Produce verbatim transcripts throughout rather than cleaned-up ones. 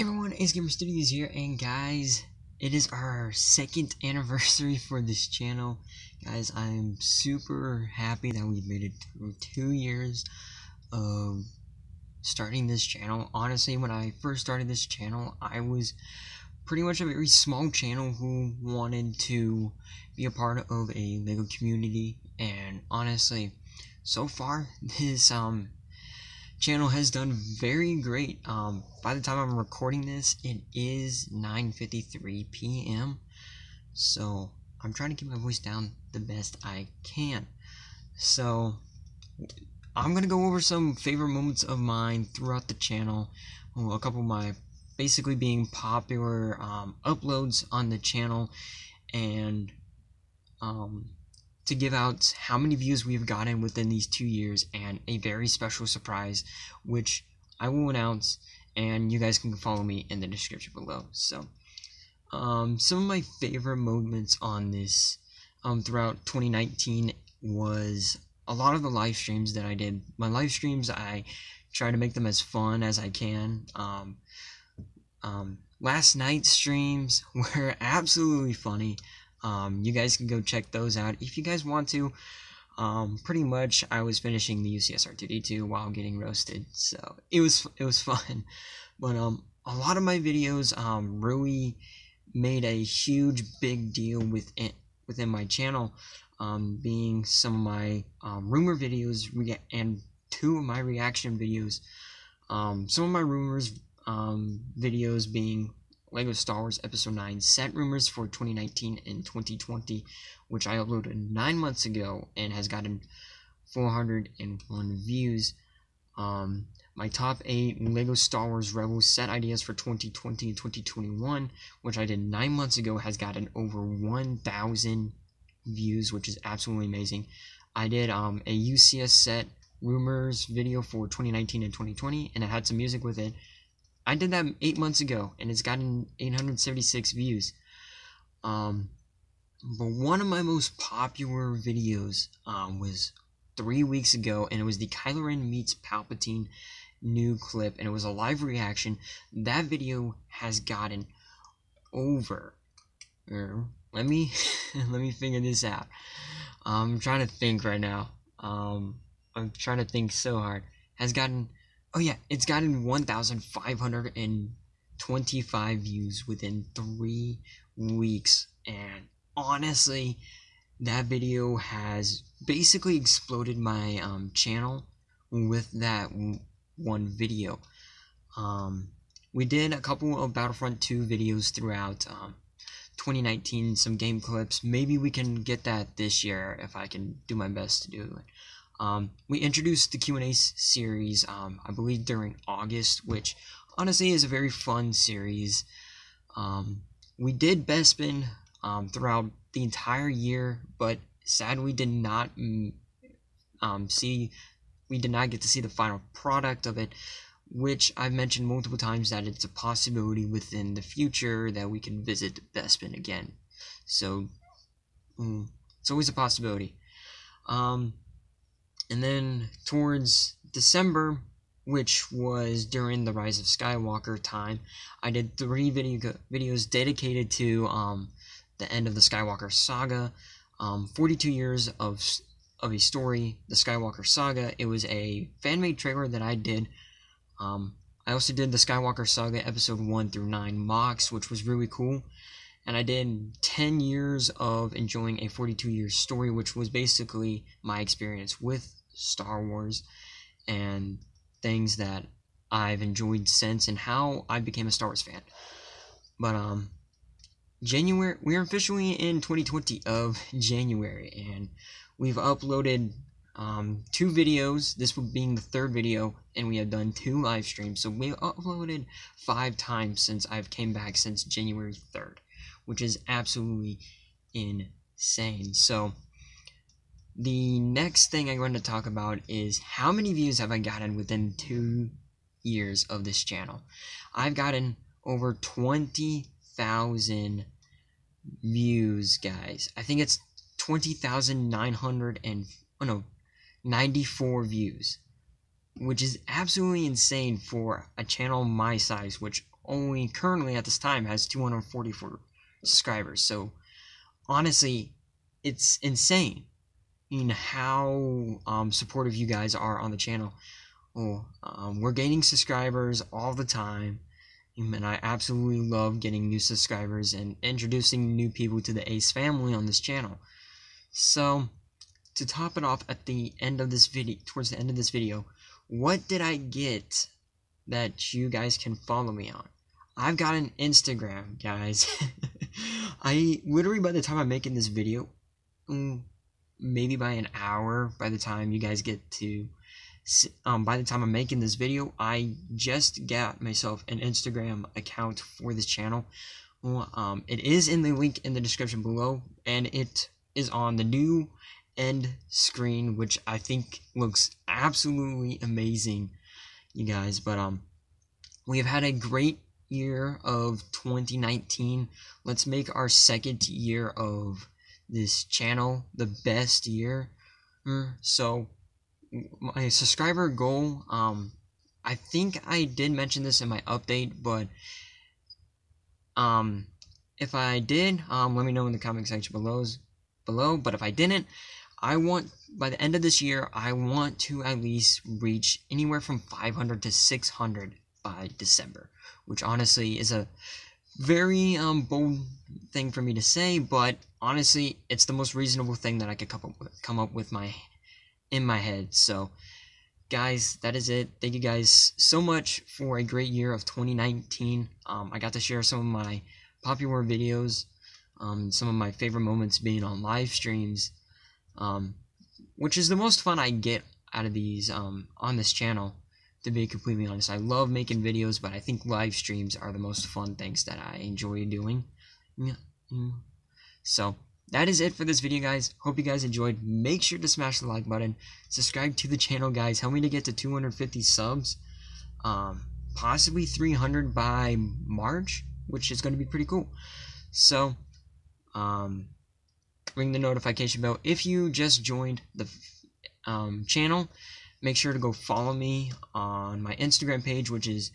Hey everyone, AceGamer Studios here, and guys, it is our second anniversary for this channel. Guys, I'm super happy that we've made it through two years of starting this channel. Honestly, when I first started this channel, I was pretty much a very small channel who wanted to be a part of a LEGO community, and honestly, so far, this, um... channel has done very great. Um by the time I'm recording this, it is nine fifty-three p m so I'm trying to keep my voice down the best I can. So I'm gonna go over some favorite moments of mine throughout the channel, well, a couple of my basically being popular um uploads on the channel, and um to give out how many views we've gotten within these two years, and a very special surprise which I will announce, and you guys can follow me in the description below. So um, some of my favorite moments on this um, throughout twenty nineteen was a lot of the live streams that I did. My live streams, I try to make them as fun as I can. Um, um, last night's streams were absolutely funny. Um, you guys can go check those out if you guys want to. Um, pretty much, I was finishing the U C S R two D two while getting roasted, so it was it was fun. But um, a lot of my videos um really made a huge big deal within within my channel, um, being some of my um, rumor videos and two of my reaction videos. Um, some of my rumors um videos being LEGO Star Wars Episode nine set rumors for twenty nineteen and twenty twenty, which I uploaded nine months ago and has gotten four hundred one views. Um, my top eight LEGO Star Wars Rebels set ideas for twenty twenty and twenty twenty-one, which I did nine months ago, has gotten over one thousand views, which is absolutely amazing. I did um, a U C S set rumors video for twenty nineteen and twenty twenty, and I had some music with it. I did that eight months ago, and it's gotten eight hundred seventy-six views. Um, but one of my most popular videos um, was three weeks ago, and it was the Kylo Ren meets Palpatine new clip, and it was a live reaction. That video has gotten over. Er, let me let me figure this out. Um, I'm trying to think right now. Um, I'm trying to think so hard. Has gotten. Oh yeah, it's gotten one thousand five hundred twenty-five views within three weeks, and honestly, that video has basically exploded my um, channel with that one video. Um, we did a couple of Battlefront two videos throughout um, twenty nineteen, some game clips. Maybe we can get that this year if I can do my best to do it. Um, we introduced the Q and Ace series, um, I believe during August, which honestly is a very fun series. Um, we did Bespin um, throughout the entire year, but sadly we did not um, see, we did not get to see the final product of it, which I've mentioned multiple times that it's a possibility within the future that we can visit Bespin again. So mm, it's always a possibility. Um, And then towards December, which was during the Rise of Skywalker time, I did three video videos dedicated to um, the end of the Skywalker Saga, um, forty-two years of of a story, the Skywalker Saga. It was a fan-made trailer that I did. Um, I also did the Skywalker Saga Episode one through nine mocks, which was really cool. And I did ten years of enjoying a forty-two year story, which was basically my experience with Star Wars and things that I've enjoyed since and how I became a Star Wars fan. But um January, we're officially in twenty twenty of January, and we've uploaded um two videos, this being the third video, and we have done two live streams, so we uploaded five times since I've came back since January third, which is absolutely insane. So the next thing I'm going to talk about is how many views have I gotten within two years of this channel. I've gotten over twenty thousand views, guys. I think it's twenty thousand nine hundred and oh no, ninety-four views, which is absolutely insane for a channel my size, which only currently at this time has two hundred forty-four subscribers. So honestly, it's insane in how um, supportive you guys are on the channel. Oh, um, we're gaining subscribers all the time, and I absolutely love getting new subscribers and introducing new people to the Ace family on this channel. So to top it off, at the end of this video, towards the end of this video, what did I get that you guys can follow me on? I've got an Instagram, guys. I literally, by the time I'm making this video, maybe by an hour, by the time you guys get to, um, by the time I'm making this video, I just got myself an Instagram account for this channel. Um, it is in the link in the description below, and it is on the new end screen, which I think looks absolutely amazing, you guys. But um, we have had a great year of twenty nineteen. Let's make our second year of this channel the best year. So my subscriber goal, um I think I did mention this in my update, but um if I did, um let me know in the comment section below below but if I didn't, I want, by the end of this year, I want to at least reach anywhere from five hundred to six hundred by December, which honestly is a very um, bold thing for me to say, but honestly, it's the most reasonable thing that I could come up with, come up with my, in my head. So, guys, that is it. Thank you guys so much for a great year of twenty nineteen. Um, I got to share some of my popular videos, um, some of my favorite moments being on live streams, um, which is the most fun I get out of these um, on this channel. To be completely honest, I love making videos, but I think live streams are the most fun things that I enjoy doing. So, that is it for this video, guys. Hope you guys enjoyed. Make sure to smash the like button. Subscribe to the channel, guys. Help me to get to two hundred fifty subs. Um, possibly three hundred by March, which is going to be pretty cool. So, um, ring the notification bell. If you just joined the um, channel, make sure to go follow me on my Instagram page, which is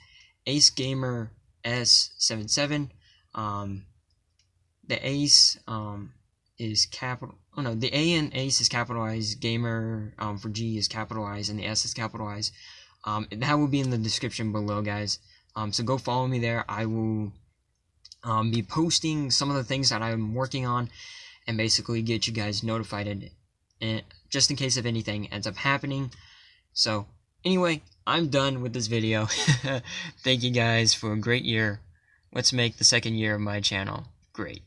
ace gamer s seventy-seven. Um, the Ace um, is capital. Oh no, the A in Ace is capitalized. Gamer um, for G is capitalized, and the S is capitalized. Um, that will be in the description below, guys. Um, so go follow me there. I will um, be posting some of the things that I'm working on, and basically get you guys notified, and, and just in case if anything ends up happening. So, anyway, I'm done with this video. Thank you guys for a great year. Let's make the second year of my channel great.